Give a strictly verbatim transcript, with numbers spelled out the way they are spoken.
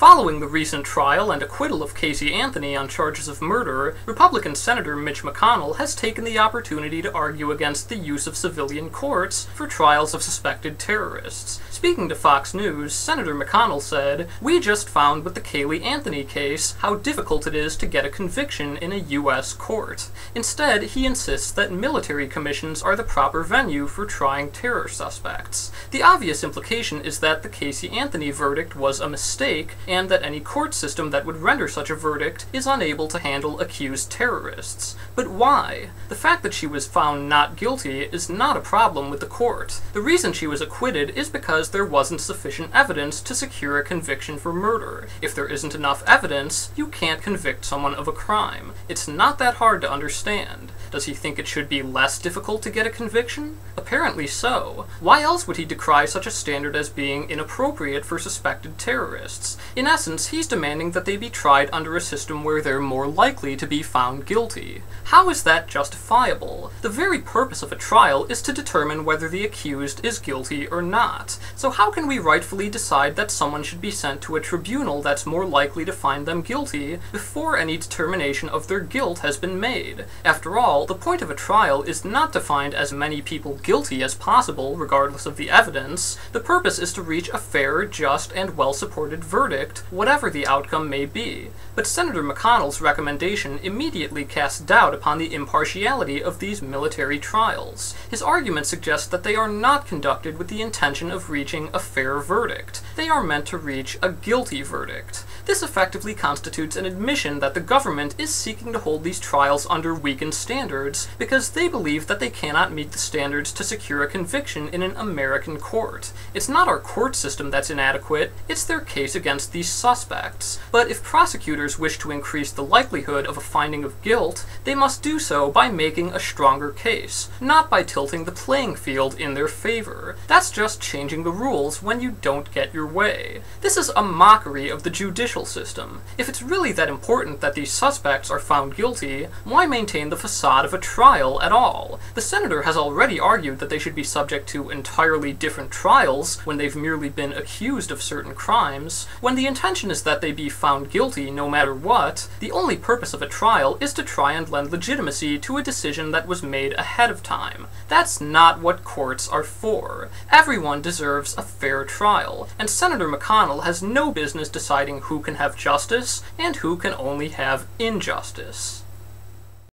Following the recent trial and acquittal of Casey Anthony on charges of murder, Republican Senator Mitch McConnell has taken the opportunity to argue against the use of civilian courts for trials of suspected terrorists. Speaking to Fox News, Senator McConnell said, "We just found with the Casey Anthony case how difficult it is to get a conviction in a U S court." Instead, he insists that military commissions are the proper venue for trying terror suspects. The obvious implication is that the Casey Anthony verdict was a mistake, and that any court system that would render such a verdict is unable to handle accused terrorists. But why? The fact that she was found not guilty is not a problem with the court. The reason she was acquitted is because there wasn't sufficient evidence to secure a conviction for murder. If there isn't enough evidence, you can't convict someone of a crime. It's not that hard to understand. Does he think it should be less difficult to get a conviction? Apparently so. Why else would he decry such a standard as being inappropriate for suspected terrorists? In essence, he's demanding that they be tried under a system where they're more likely to be found guilty. How is that justifiable? The very purpose of a trial is to determine whether the accused is guilty or not. So how can we rightfully decide that someone should be sent to a tribunal that's more likely to find them guilty before any determination of their guilt has been made? After all, the point of a trial is not to find as many people guilty as possible, regardless of the evidence. The purpose is to reach a fair, just, and well-supported verdict, whatever the outcome may be. But Senator McConnell's recommendation immediately casts doubt upon the impartiality of these military trials. His argument suggests that they are not conducted with the intention of reaching a fair verdict. They are meant to reach a guilty verdict. This effectively constitutes an admission that the government is seeking to hold these trials under weakened standards, because they believe that they cannot meet the standards to secure a conviction in an American court. It's not our court system that's inadequate, it's their case against these suspects. But if prosecutors wish to increase the likelihood of a finding of guilt, they must do so by making a stronger case, not by tilting the playing field in their favor. That's just changing the rules when you don't get your way. This is a mockery of the judicial system. If it's really that important that these suspects are found guilty, why maintain the facade of a trial at all? The senator has already argued that they should be subject to entirely different trials when they've merely been accused of certain crimes. When the intention is that they be found guilty no matter what, the only purpose of a trial is to try and lend legitimacy to a decision that was made ahead of time. That's not what courts are for. Everyone deserves a fair trial, and Senator McConnell has no business deciding who can have justice and who can only have injustice.